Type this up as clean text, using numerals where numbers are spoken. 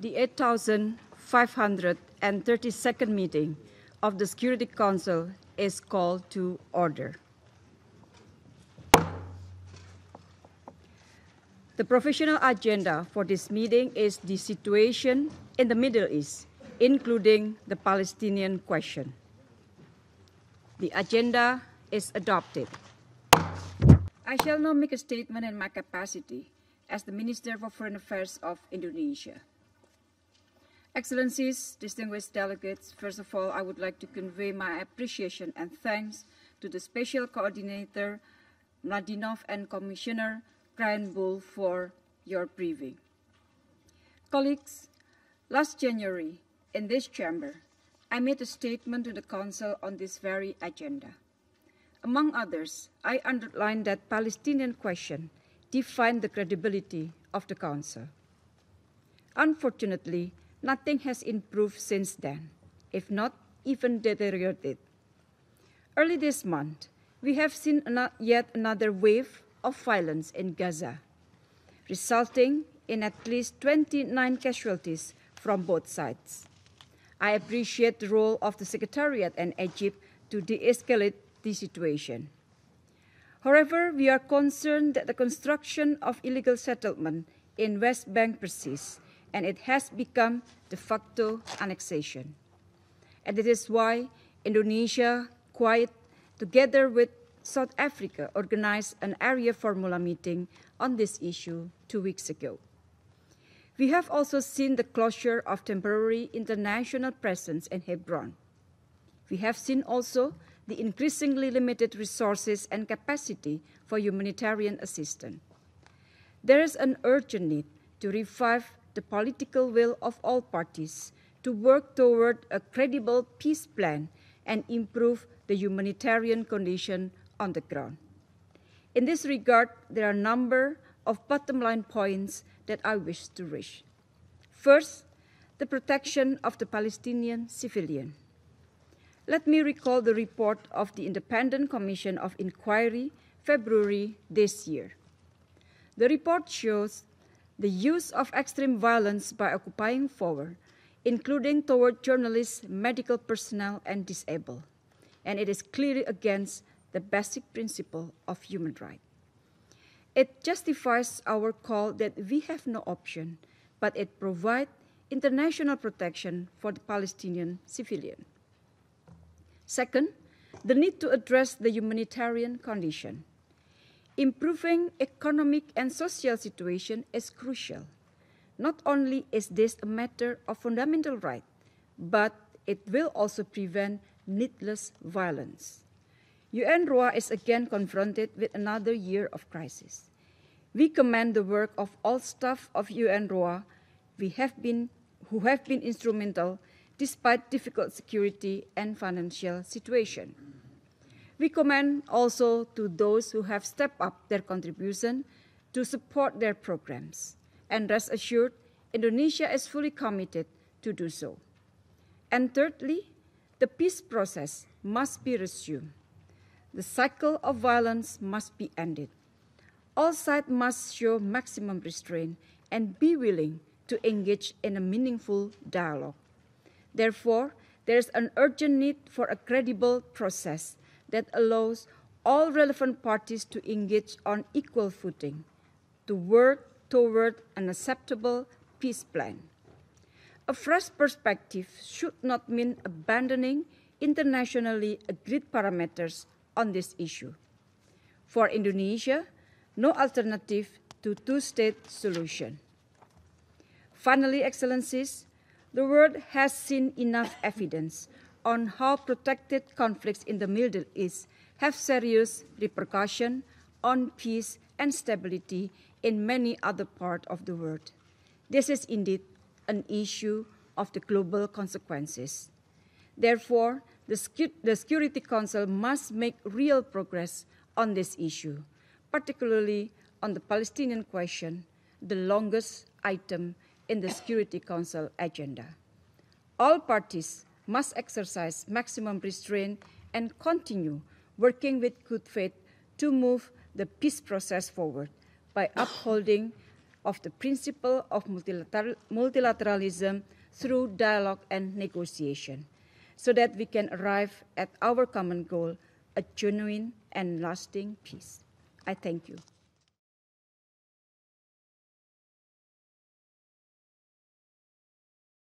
the 8,532nd meeting of the Security Council is called to order. The provisional agenda for this meeting is the situation in the Middle East, including the Palestinian question. The agenda is adopted. I shall now make a statement in my capacity as the Minister for Foreign Affairs of Indonesia. Excellencies, distinguished delegates, first of all, I would like to convey my appreciation and thanks to the Special Coordinator Mladenov and Commissioner Krähenbühl for your briefing. Colleagues, last January, in this chamber, I made a statement to the Council on this very agenda. Among others, I underlined that the Palestinian question defined the credibility of the Council. Unfortunately, nothing has improved since then, if not even deteriorated. Early this month, we have seen yet another wave of violence in Gaza, resulting in at least 29 casualties from both sides. I appreciate the role of the Secretariat and Egypt to de-escalate the situation. However, we are concerned that the construction of illegal settlement in West Bank persists, and it has become de facto annexation. And it is why Indonesia, Kuwait, together with South Africa, organized an Arria formula meeting on this issue 2 weeks ago. We have also seen the closure of temporary international presence in Hebron. We have seen also the increasingly limited resources and capacity for humanitarian assistance. There is an urgent need to revive the political will of all parties to work toward a credible peace plan and improve the humanitarian condition on the ground. In this regard, there are a number of bottom-line points that I wish to reach. First, the protection of the Palestinian civilian. Let me recall the report of the Independent Commission of Inquiry, February this year. The report shows the use of extreme violence by occupying force, including toward journalists, medical personnel, and disabled, and it is clearly against the basic principle of human rights. It justifies our call that we have no option, but it provides international protection for the Palestinian civilian. Second, the need to address the humanitarian condition. Improving economic and social situation is crucial. Not only is this a matter of fundamental right, but it will also prevent needless violence. UNRWA is again confronted with another year of crisis. We commend the work of all staff of UNRWA who have been instrumental despite difficult security and financial situation. We commend also to those who have stepped up their contribution to support their programs. And rest assured, Indonesia is fully committed to do so. And thirdly, the peace process must be resumed. The cycle of violence must be ended. All sides must show maximum restraint and be willing to engage in a meaningful dialogue. Therefore, there is an urgent need for a credible process that allows all relevant parties to engage on equal footing, to work toward an acceptable peace plan. A fresh perspective should not mean abandoning internationally agreed parameters on this issue. For Indonesia, no alternative to two-state solution. Finally, Excellencies, the world has seen enough evidence on how protracted conflicts in the Middle East have serious repercussions on peace and stability in many other parts of the world. This is indeed an issue of the global consequences. Therefore, the Security Council must make real progress on this issue, particularly on the Palestinian question, the longest item in the Security Council agenda. All parties must exercise maximum restraint and continue working with good faith to move the peace process forward by upholding of the principle of multilateralism through dialogue and negotiation, so that we can arrive at our common goal, a genuine and lasting peace. I thank you.